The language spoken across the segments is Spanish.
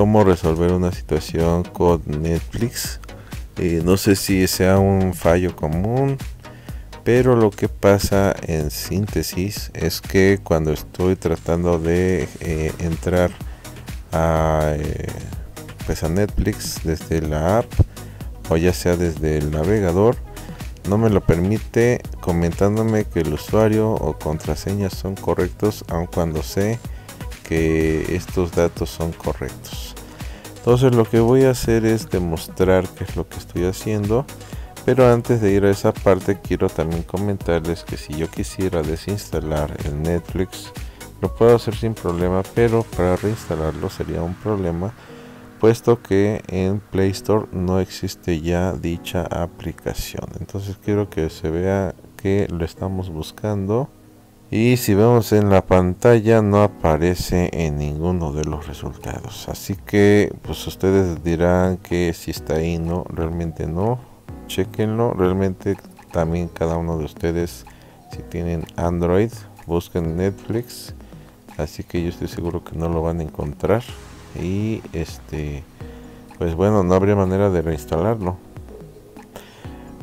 cómo resolver una situación con Netflix. No sé si sea un fallo común, pero lo que pasa en síntesis es que cuando estoy tratando de entrar a Netflix desde la app o ya sea desde el navegador, no me lo permite, comentándome que el usuario o contraseña son correctos, aun cuando sé que estos datos son correctos. Entonces lo que voy a hacer es demostrar qué es lo que estoy haciendo, pero antes de ir a esa parte quiero también comentarles que si yo quisiera desinstalar el Netflix lo puedo hacer sin problema, pero para reinstalarlo sería un problema, puesto que en Play Store no existe ya dicha aplicación. Entonces quiero que se vea que lo estamos buscando, y si vemos en la pantalla no aparece en ninguno de los resultados, así que pues ustedes dirán que si está ahí. No, realmente no, chequenlo. Realmente también cada uno de ustedes, si tienen Android, busquen Netflix, así que yo estoy seguro que no lo van a encontrar. Y pues bueno, no habría manera de reinstalarlo.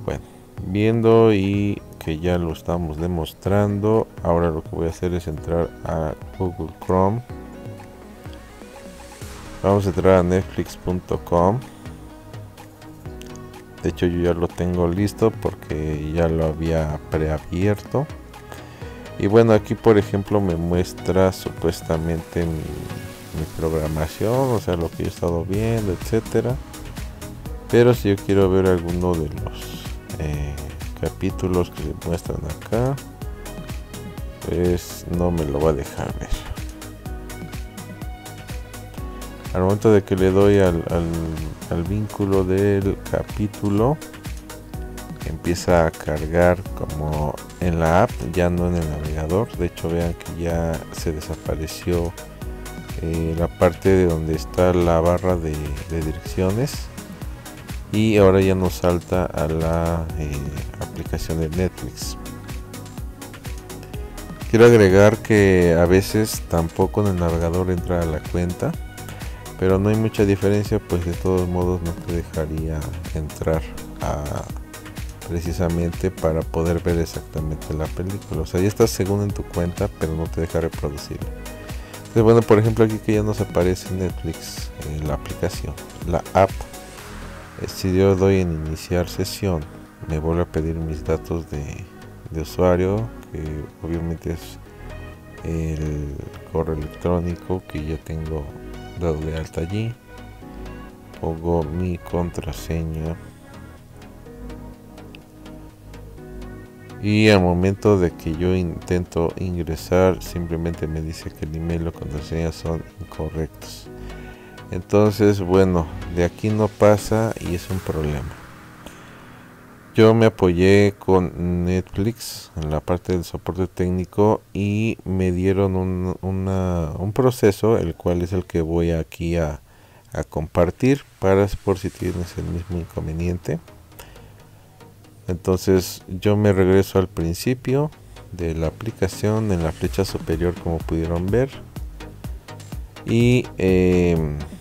Bueno, viendo y que ya lo estamos demostrando, ahora lo que voy a hacer es entrar a Google Chrome. Vamos a entrar a netflix.com. de hecho yo ya lo tengo listo porque ya lo había preabierto. Y bueno, aquí por ejemplo me muestra supuestamente mi programación, o sea lo que yo he estado viendo, etcétera. Pero si yo quiero ver alguno de los capítulos que se muestran acá, pues no me lo va a dejar ver. Al momento de que le doy al vínculo del capítulo, empieza a cargar como en la app, ya no en el navegador. De hecho vean que ya se desapareció la parte de donde está la barra de direcciones, y ahora ya nos salta a la aplicación de Netflix. Quiero agregar que a veces tampoco en el navegador entra a la cuenta, pero no hay mucha diferencia, pues de todos modos no te dejaría entrar precisamente para poder ver exactamente la película. O sea, ya estás según en tu cuenta, pero no te deja reproducirla. Entonces bueno, por ejemplo aquí que ya nos aparece Netflix en la aplicación, la app, si yo doy en iniciar sesión me vuelve a pedir mis datos de usuario, que obviamente es el correo electrónico que ya tengo dado de alta allí. Pongo mi contraseña, y al momento de que yo intento ingresar simplemente me dice que el email o contraseña son incorrectos. Entonces bueno, de aquí no pasa y es un problema. Yo me apoyé con Netflix en la parte del soporte técnico y me dieron un proceso, el cual es el que voy aquí a compartir, para por si tienes el mismo inconveniente. Entonces yo me regreso al principio de la aplicación en la flecha superior, como pudieron ver, y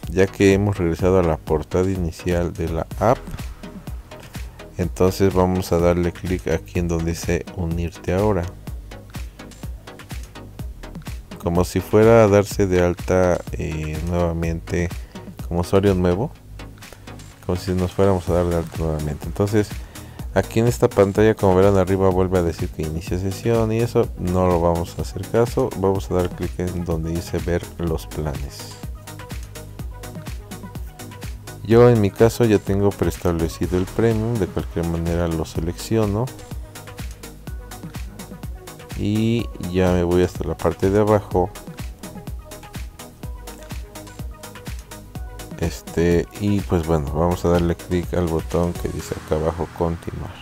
ya que hemos regresado a la portada inicial de la app, entonces vamos a darle clic aquí en donde dice unirte ahora, como si fuera a darse de alta nuevamente como usuario nuevo, como si nos fuéramos a dar de alta nuevamente. Entonces aquí en esta pantalla, como verán arriba, vuelve a decir que inicia sesión, y eso no lo vamos a hacer caso. Vamos a dar clic en donde dice ver los planes. Yo en mi caso ya tengo preestablecido el premium, de cualquier manera lo selecciono. Y ya me voy hasta la parte de abajo. Y pues bueno, vamos a darle clic al botón que dice acá abajo continuar.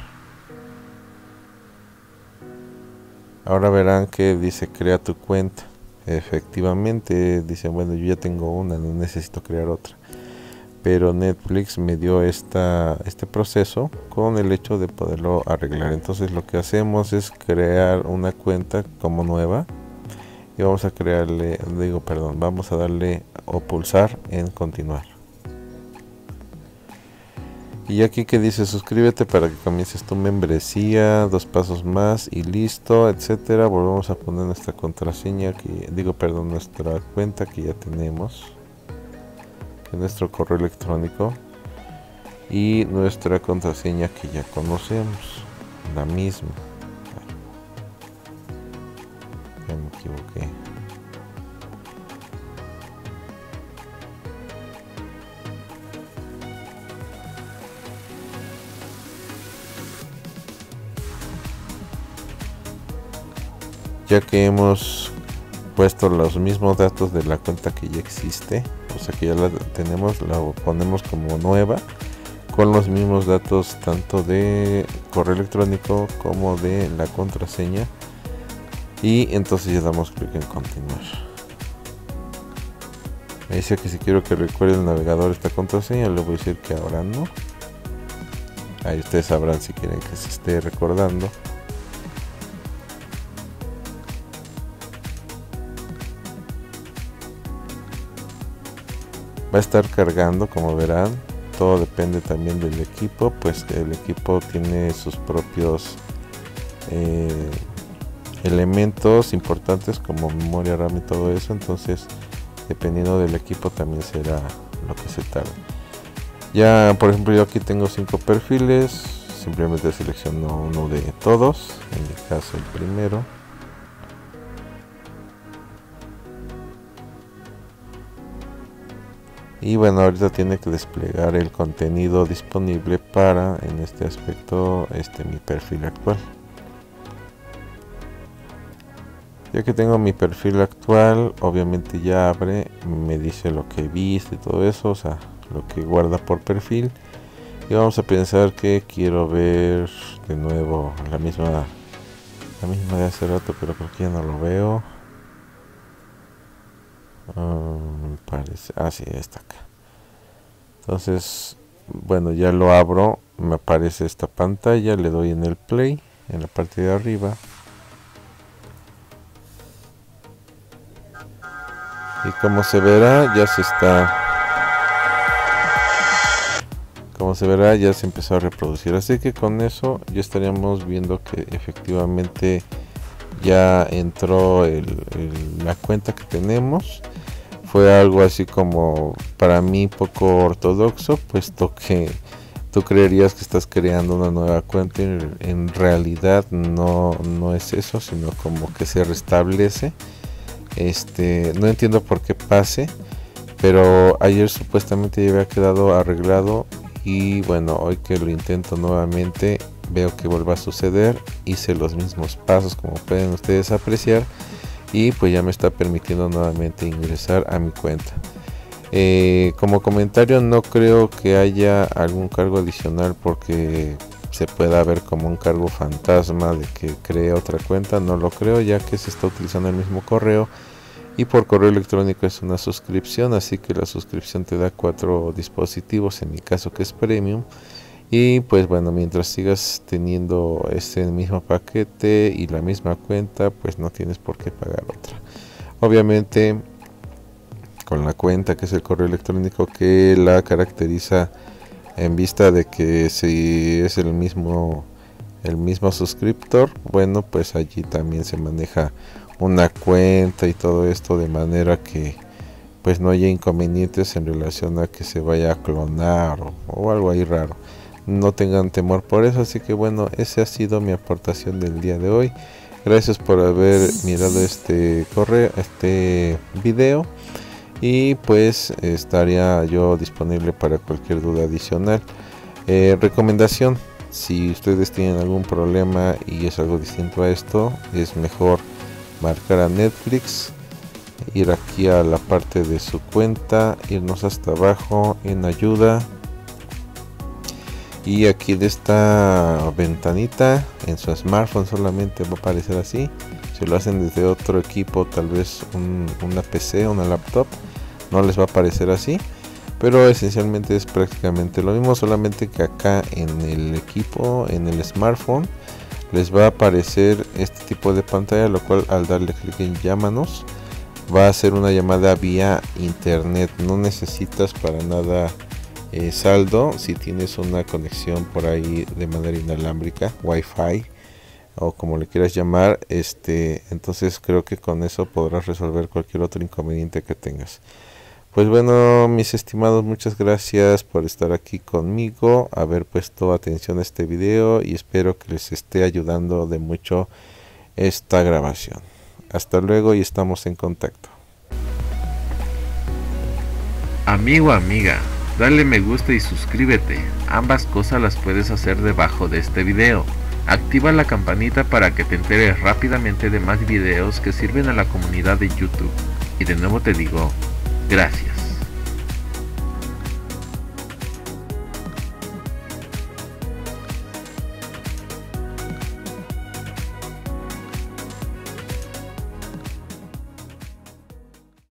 Ahora verán que dice crea tu cuenta. Efectivamente dice, bueno, yo ya tengo una, no necesito crear otra, pero Netflix me dio este proceso con el hecho de poderlo arreglar. Entonces lo que hacemos es crear una cuenta como nueva y vamos a crearle, vamos a darle o pulsar en continuar. Y aquí que dice suscríbete para que comiences tu membresía, 2 pasos más y listo, etcétera. Volvemos a poner nuestra contraseña, que, nuestra cuenta que ya tenemos, en nuestro correo electrónico y nuestra contraseña que ya conocemos, la misma. Ya me equivoqué. Ya que hemos puesto los mismos datos de la cuenta que ya existe, o sea que ya la tenemos, la ponemos como nueva con los mismos datos tanto de correo electrónico como de la contraseña, y entonces ya damos clic en continuar. Me dice que si quiero que recuerde el navegador esta contraseña, le voy a decir que ahora no. Ahí ustedes sabrán si quieren que se esté recordando. Va a estar cargando, como verán, todo depende también del equipo, pues el equipo tiene sus propios elementos importantes como memoria RAM y todo eso, entonces dependiendo del equipo también será lo que se tarde. Ya, por ejemplo, yo aquí tengo 5 perfiles, simplemente selecciono uno de todos, en mi caso el primero. Y bueno, ahorita tiene que desplegar el contenido disponible para, en este aspecto, mi perfil actual. Ya que tengo mi perfil actual, obviamente ya abre, me dice lo que viste y todo eso, o sea, lo que guarda por perfil. Y vamos a pensar que quiero ver de nuevo la misma de hace rato, pero creo que ya no lo veo. Parece, sí, está acá. Entonces, bueno, ya lo abro, me aparece esta pantalla, le doy en el play, en la parte de arriba, y como se verá ya se está, ya se empezó a reproducir, así que con eso ya estaríamos viendo que efectivamente ya entró la cuenta que tenemos. Fue algo así como para mí poco ortodoxo, puesto que tú creerías que estás creando una nueva cuenta y en realidad no es eso, sino como que se restablece. No entiendo por qué pase, pero ayer supuestamente ya había quedado arreglado y bueno, hoy que lo intento nuevamente veo que vuelva a suceder. Hice los mismos pasos como pueden ustedes apreciar y pues ya me está permitiendo nuevamente ingresar a mi cuenta. Como comentario, no creo que haya algún cargo adicional porque se pueda ver como un cargo fantasma de que cree otra cuenta. No lo creo, ya que se está utilizando el mismo correo y por correo electrónico es una suscripción, así que la suscripción te da 4 dispositivos, en mi caso que es premium. Y pues bueno, mientras sigas teniendo este mismo paquete y la misma cuenta, pues no tienes por qué pagar otra. Obviamente con la cuenta que es el correo electrónico que la caracteriza, en vista de que si es el mismo suscriptor, bueno, pues allí también se maneja una cuenta y todo esto, de manera que pues no haya inconvenientes en relación a que se vaya a clonar o algo ahí raro. No tengan temor por eso, así que bueno, esa ha sido mi aportación del día de hoy. Gracias por haber mirado este video y pues estaría yo disponible para cualquier duda adicional. Recomendación, si ustedes tienen algún problema y es algo distinto a esto, es mejor marcar a Netflix, ir aquí a la parte de su cuenta, irnos hasta abajo en ayuda, y aquí de esta ventanita en su smartphone solamente va a aparecer así. Si lo hacen desde otro equipo, tal vez una PC, una laptop, no les va a aparecer así, pero esencialmente es prácticamente lo mismo, solamente que acá en el equipo, en el smartphone, les va a aparecer este tipo de pantalla, lo cual al darle clic en llámanos va a hacer una llamada vía internet. No necesitas para nada saldo si tienes una conexión por ahí de manera inalámbrica, wifi o como le quieras llamar. Entonces creo que con eso podrás resolver cualquier otro inconveniente que tengas. Pues bueno, mis estimados, muchas gracias por estar aquí conmigo, haber puesto atención a este video, y espero que les esté ayudando de mucho esta grabación. Hasta luego y estamos en contacto. Amigo, amiga, dale me gusta y suscríbete, ambas cosas las puedes hacer debajo de este video. Activa la campanita para que te enteres rápidamente de más videos que sirven a la comunidad de YouTube. Y de nuevo te digo, gracias.